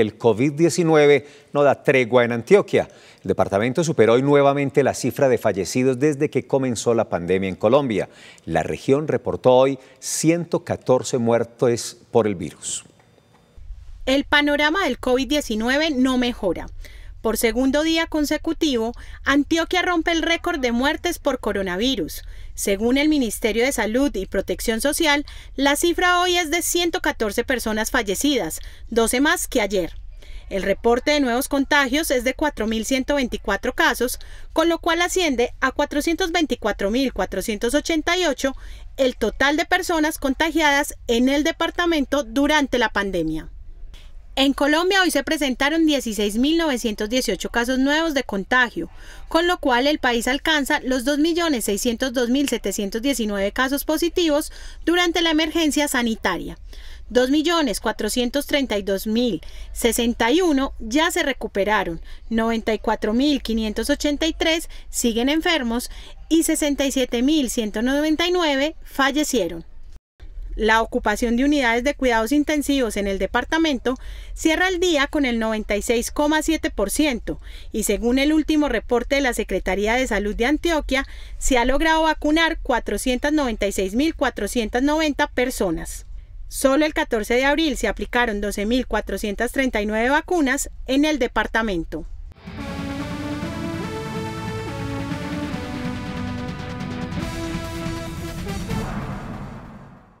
el COVID-19 no da tregua en Antioquia. El departamento superó hoy nuevamente la cifra de fallecidos desde que comenzó la pandemia en Colombia. La región reportó hoy 114 muertes por el virus. El panorama del COVID-19 no mejora. Por segundo día consecutivo, Antioquia rompe el récord de muertes por coronavirus. Según el Ministerio de Salud y Protección Social, la cifra hoy es de 114 personas fallecidas, 12 más que ayer. El reporte de nuevos contagios es de 4.124 casos, con lo cual asciende a 424.488 el total de personas contagiadas en el departamento durante la pandemia. En Colombia hoy se presentaron 16.918 casos nuevos de contagio, con lo cual el país alcanza los 2.602.719 casos positivos durante la emergencia sanitaria. 2.432.061 ya se recuperaron, 94.583 siguen enfermos y 67.199 fallecieron. La ocupación de unidades de cuidados intensivos en el departamento cierra el día con el 96,7% y según el último reporte de la Secretaría de Salud de Antioquia, se ha logrado vacunar 496.490 personas. Solo el 14 de abril se aplicaron 12.439 vacunas en el departamento.